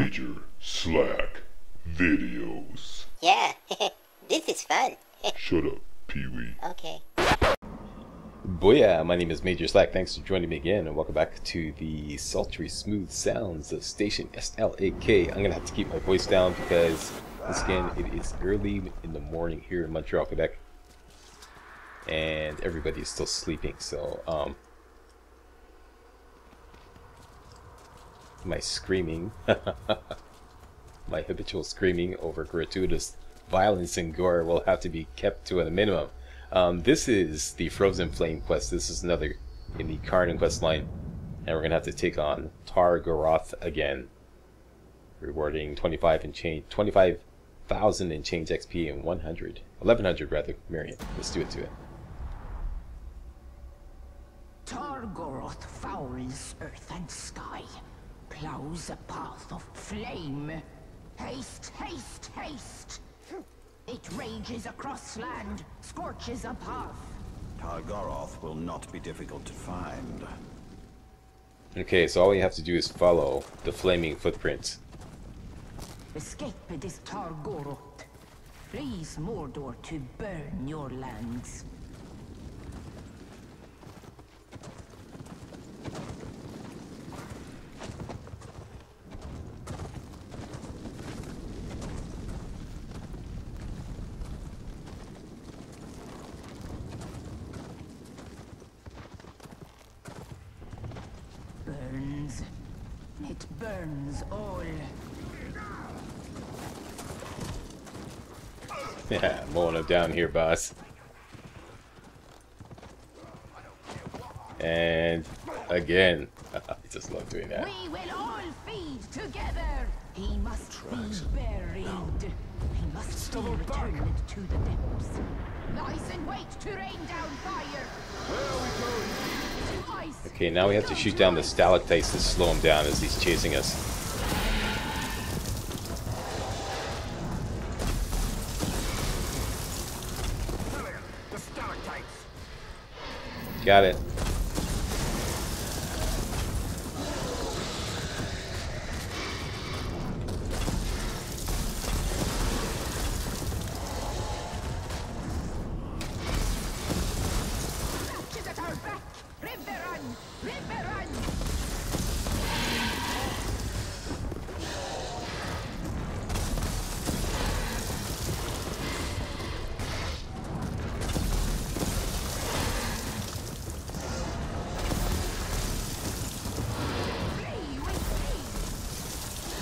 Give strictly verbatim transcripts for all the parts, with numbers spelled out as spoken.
Major Slack videos. Yeah, this is fun. Shut up, Pee-wee. Okay. Booyah, my name is Major Slack. Thanks for joining me again, and welcome back to the sultry, smooth sounds of Station S L A K. I'm going to have to keep my voice down because, once again, it is early in the morning here in Montreal, Quebec. And everybody is still sleeping, so, um... my screaming, my habitual screaming over gratuitous violence and gore will have to be kept to a minimum. Um, this is the Frozen Flame quest. This is another in the Karnan quest line, and we're gonna have to take on Tar Goroth again, rewarding twenty-five and change, twenty-five thousand and change X P and one hundred, eleven hundred rather. Marion, let's do it to it. Tar Goroth fouls earth and sky. Plows a path of flame. Haste, haste, haste! It rages across land, scorches a path. Tar Goroth will not be difficult to find. Okay, so all you have to do is follow the flaming footprints. Escape this Tar Goroth. Please Mordor to burn your lands. It burns all. Yeah, mowing up down here, boss. And again, I just love doing that. We will all feed together. He must Traction. be buried. No. He must be returned to the depths. Lies in wait to rain down fire. Where are we going? To ice. Okay, now we have to shoot down the stalactites to slow him down as he's chasing us. The stalactites. Got it.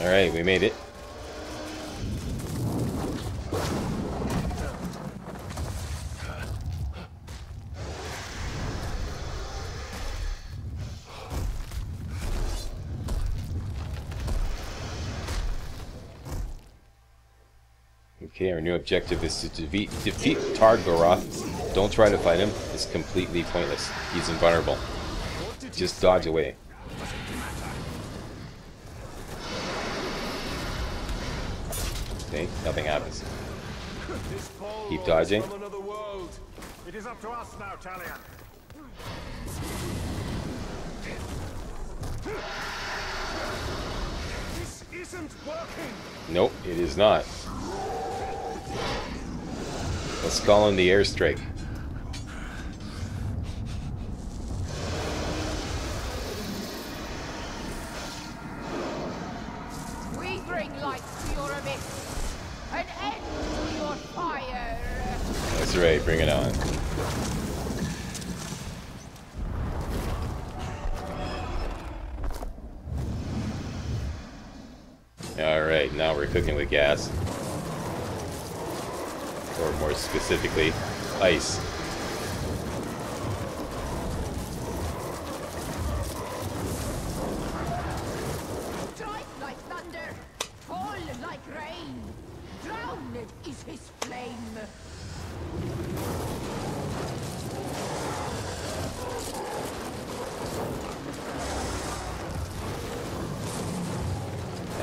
Alright, we made it. Okay, our new objective is to defeat, defeat Tar Goroth. Don't try to fight him. It's completely pointless. He's invulnerable. Just dodge away. Okay, nothing happens. Keep dodging. It is up to us now, Talion. This isn't working. Nope, it is not. Let's call in the airstrike. We bring light to your abyss. An end to your fire. That's right, bring it on. Alright, now we're cooking with gas. Or more specifically, ice.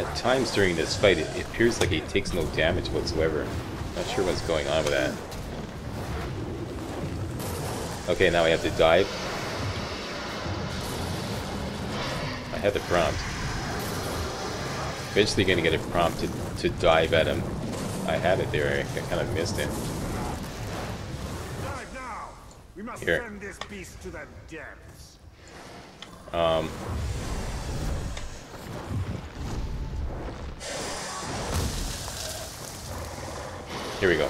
At times during this fight, it, it appears like he takes no damage whatsoever. Not sure what's going on with that. Okay, now we have to dive. I had the prompt. eventually gonna get a prompt to, to dive at him. I had it there, I kind of missed it. Dive now. We must here. Send this beast to the depths. Um. Here we go.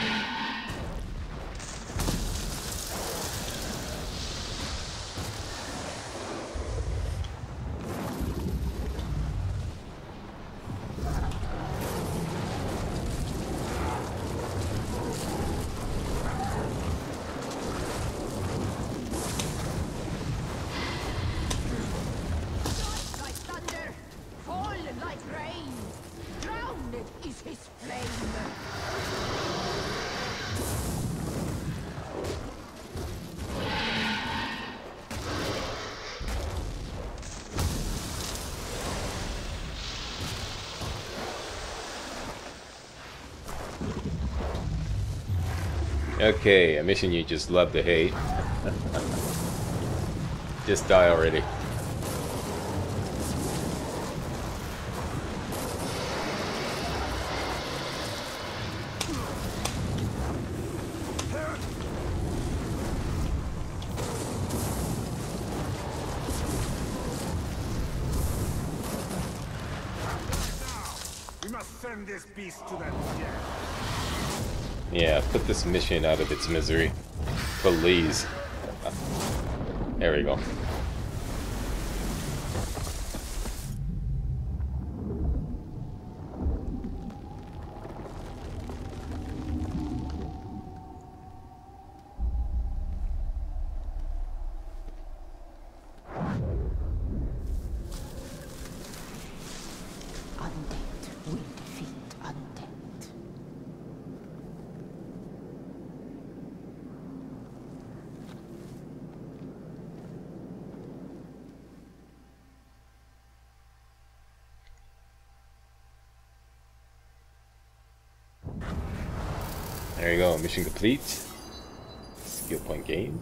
Okay, a mission you just love to hate. Just die already. We must send this beast to that death. Yeah, put this mission out of its misery. Please. There we go. There you go, mission complete. Skill point gained.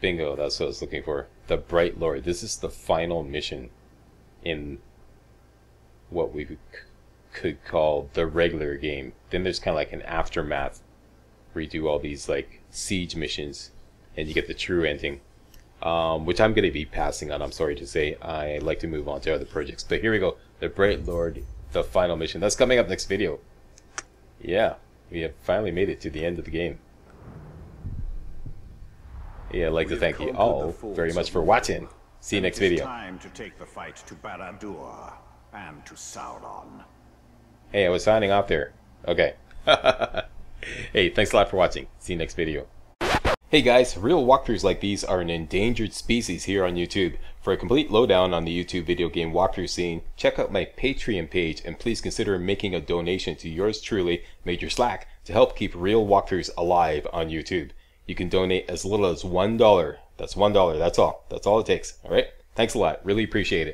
Bingo, that's what I was looking for. The Bright Lord. This is the final mission in what we could call the regular game. Then there's kind of like an aftermath where you do all these like siege missions and you get the true ending. Um, which I'm going to be passing on, I'm sorry to say. I like to move on to other projects. But here we go. The Bright Lord, the final mission. That's coming up next video. Yeah, we have finally made it to the end of the game. Yeah, I'd like to thank you all very much for watching. See you next video. Time to take the fight to Barad-dur and to Sauron. Hey, I was signing off there. Okay. Hey, thanks a lot for watching. See you next video. Hey guys, real walkthroughs like these are an endangered species here on YouTube. For a complete lowdown on the YouTube video game walkthrough scene, check out my Patreon page and please consider making a donation to yours truly, Major Slack, to help keep real walkthroughs alive on YouTube. You can donate as little as one dollar. That's one dollar, that's all. That's all it takes, alright? Thanks a lot, really appreciate it.